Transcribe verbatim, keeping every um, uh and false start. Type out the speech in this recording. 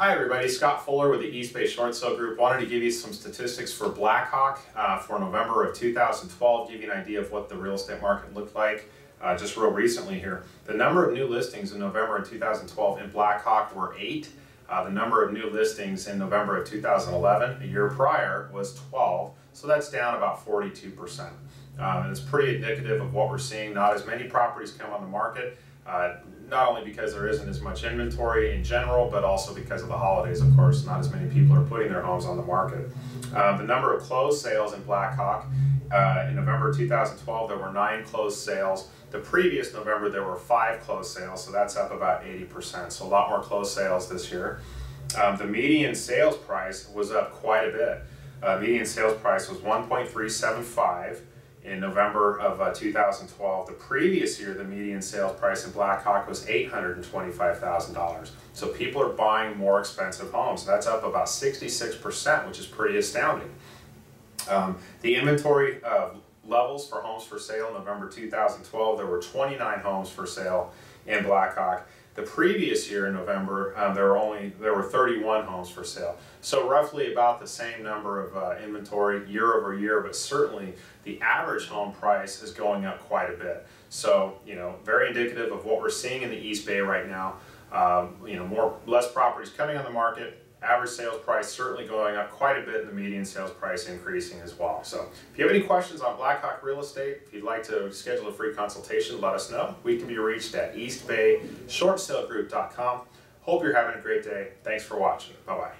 Hi everybody, Scott Fuller with the East Bay Short Sale Group. Wanted to give you some statistics for Blackhawk uh, for November of two thousand twelve, give you an idea of what the real estate market looked like uh, just real recently here. The number of new listings in November of two thousand twelve in Blackhawk were eight. Uh, the number of new listings in November of two thousand eleven, a year prior, was twelve. So that's down about forty-two percent. Um, and it's pretty indicative of what we're seeing. Not as many properties come on the market. Uh, not only because there isn't as much inventory in general, but also because of the holidays, of course. Not as many people are putting their homes on the market. Uh, the number of closed sales in Blackhawk, uh, in November two thousand twelve, there were nine closed sales. The previous November, there were five closed sales, so that's up about eighty percent. So a lot more closed sales this year. Um, the median sales price was up quite a bit. Uh, median sales price was one point three seven five. In November of uh, two thousand twelve. The previous year, the median sales price in Blackhawk was eight hundred twenty-five thousand dollars. So people are buying more expensive homes. That's up about sixty-six percent, which is pretty astounding. Um, the inventory uh, levels for homes for sale in November two thousand twelve, there were twenty-nine homes for sale in Blackhawk. The previous year in November, um, there were only there were thirty-one homes for sale. So roughly about the same number of uh, inventory year over year, but certainly the average home price is going up quite a bit. So, you know, very indicative of what we're seeing in the East Bay right now. Um, you know, more less properties coming on the market. Average sales price certainly going up quite a bit, and the median sales price increasing as well. So if you have any questions on Blackhawk real estate, if you'd like to schedule a free consultation, let us know. We can be reached at east bay short sale group dot com. Hope you're having a great day. Thanks for watching. Bye-bye.